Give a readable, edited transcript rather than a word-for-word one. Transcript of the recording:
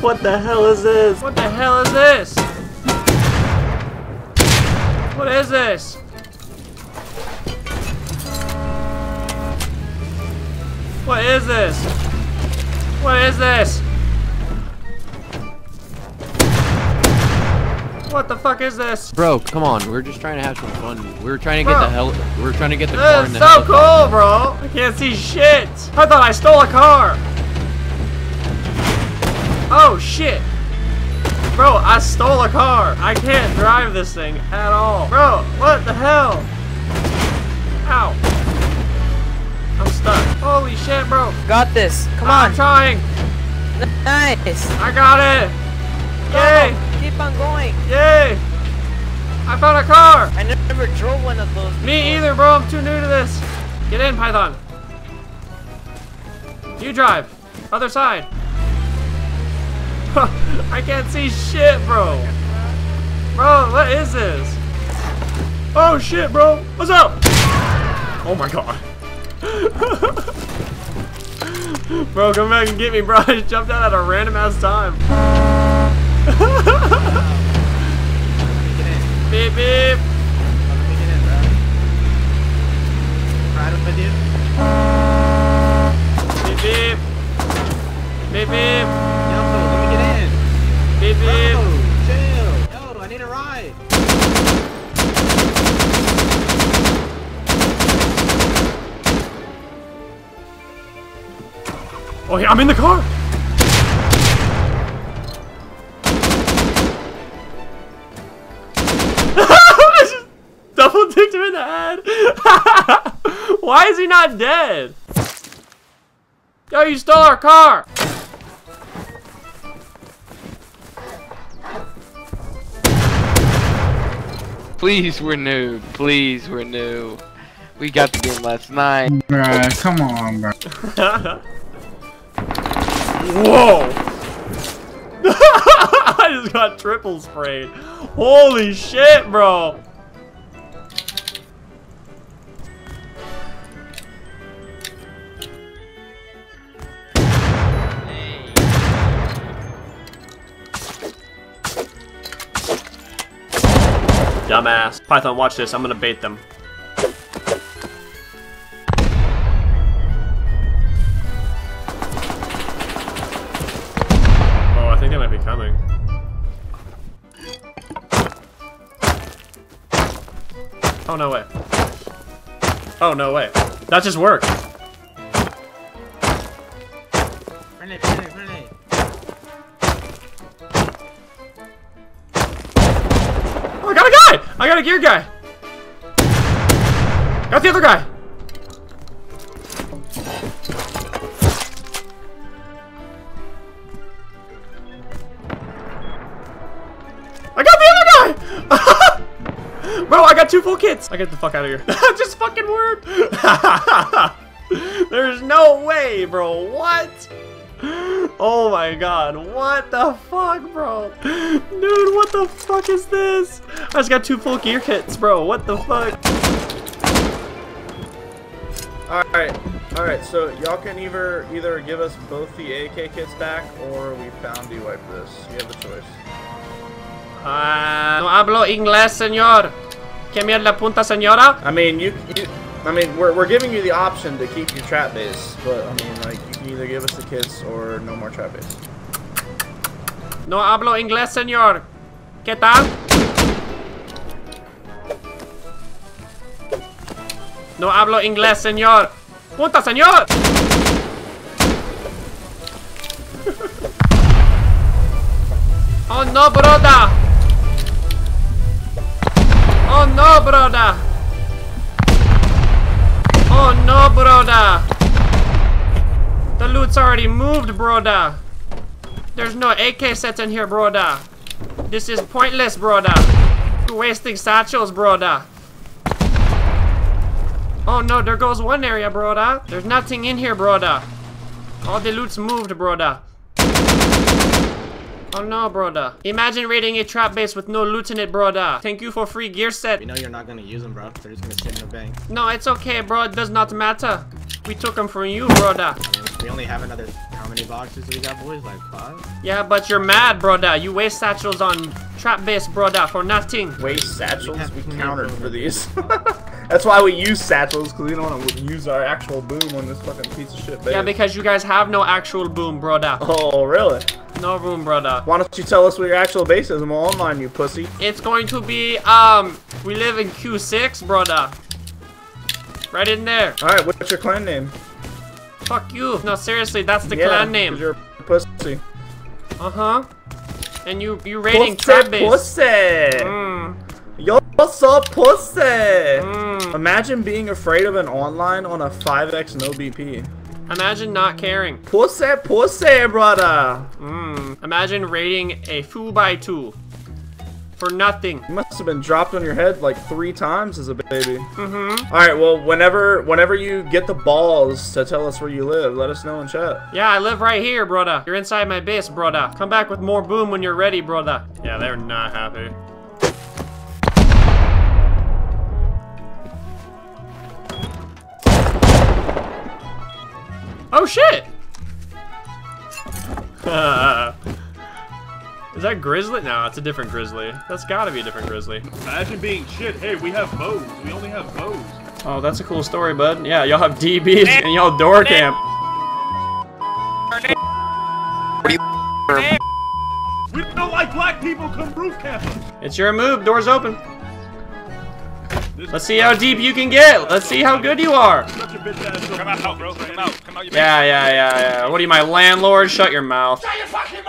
What the hell is this? What the hell is this? What is this? What is this? What is this? What the fuck is this? Bro, come on. We're just trying to have some fun. We're trying to get the hell. We're trying to get the car in the hell. This is so cool, bro. I can't see shit. I thought I stole a car. Oh shit. Bro, I stole a car. I can't drive this thing at all. Bro, what the hell? Ow. I'm stuck. Holy shit, bro. Got this. Come on. I'm trying. Nice. I got it. Yay. Go. Keep on going. Yay! I found a car! I never drove one of those before. Me either, bro. I'm too new to this. Get in, Python. You drive. Other side. I can't see shit, bro. Bro, what is this? Oh, shit, bro. What's up? Oh, my God. Bro, come back and get me, bro. I just jumped out at a random-ass time. Beep beep. Ride with you. Beep beep. Beep beep. Yo, let me get in. Beep beep. Bro, chill. Yo, I need a ride. Oh yeah, I'm in the car. Kicked him in the head. Why is he not dead? Yo, you stole our car. Please, we're new. Please, we're new. We got the game last night. Bruh, come on, bro. Whoa. I just got triple sprayed. Holy shit, bro. Dumbass. Python, watch this. I'm gonna bait them. Oh, I think they might be coming. Oh, no way. Oh, no way. That just worked. Run it. I got a gear guy! Got the other guy! I got the other guy! Bro, I got two full kits! I get the fuck out of here. Just fucking word! There's no way, bro. What? Oh my god, what the fuck, bro? Dude, what the fuck is this? I just got two full gear kits, bro. What the fuck? Alright, so y'all can either give us both the AK kits back or we found the wipe this. You have the choice. No hablo inglés, señor. Que mierda punta, señora? I mean, we're giving you the option to keep your trap base, but I mean, like, you can either give us the kits or no more trap base. No hablo inglés, señor. ¿Qué tal? No hablo inglés, señor. Punta, señor! Oh no, broda! Oh no, broda! Oh no, broda! The loot's already moved, broda! There's no AK sets in here, broda! This is pointless, broda! You're wasting satchels, broda! Oh no, there goes one area, broda! There's nothing in here, broda! All the loot's moved, broda! Oh no, broda. Imagine raiding a trap base with no loot in it, broda. Thank you for free gear set. We know you're not gonna use them, bro. They're just gonna sit in the bank. No, it's okay, bro. It does not matter. We took them from you, broda. We only have another, how many boxes do we got, boys? Like 5? Yeah, but you're mad, broda. You waste satchels on trap base, broda, for nothing. Waste satchels? We countered for these. That's why we use satchels, because we don't want to use our actual boom on this fucking piece of shit base. Yeah, because you guys have no actual boom, broda. Oh, really? No boom, broda. Why don't you tell us where your actual base is? I'm all online, you pussy. It's going to be, we live in Q6, broda. Right in there. Alright, what's your clan name? Fuck you. No, seriously, that's the clan name. Yeah, 'cause you're a pussy. Uh-huh. And you raiding trap base. Pussy! Mm. Yo, what's up, pussy? Mm. Imagine being afraid of an online on a 5x no BP. Imagine not caring. Pussy, pussy, brother. Mm. Imagine raiding a 2x2. For nothing. You must have been dropped on your head like 3 times as a baby. Mm-hmm. Alright, well, whenever you get the balls to tell us where you live, let us know in chat. Yeah, I live right here, broda. You're inside my base, broda. Come back with more boom when you're ready, broda. Yeah, they're not happy. Oh, shit! Is that grizzly? No, it's a different grizzly. That's gotta be a different grizzly. Imagine being shit. Hey, we have bows. We only have bows. Oh, that's a cool story, bud. Yeah, y'all have DBs and y'all door camp. We don't like black people. Come roof camping. It's your move. Doors open. Let's see how deep you can get. Let's see how good you are. Come out, bro. Come out. Come out. Yeah. What are you, my landlord? Shut your mouth. Shut your fucking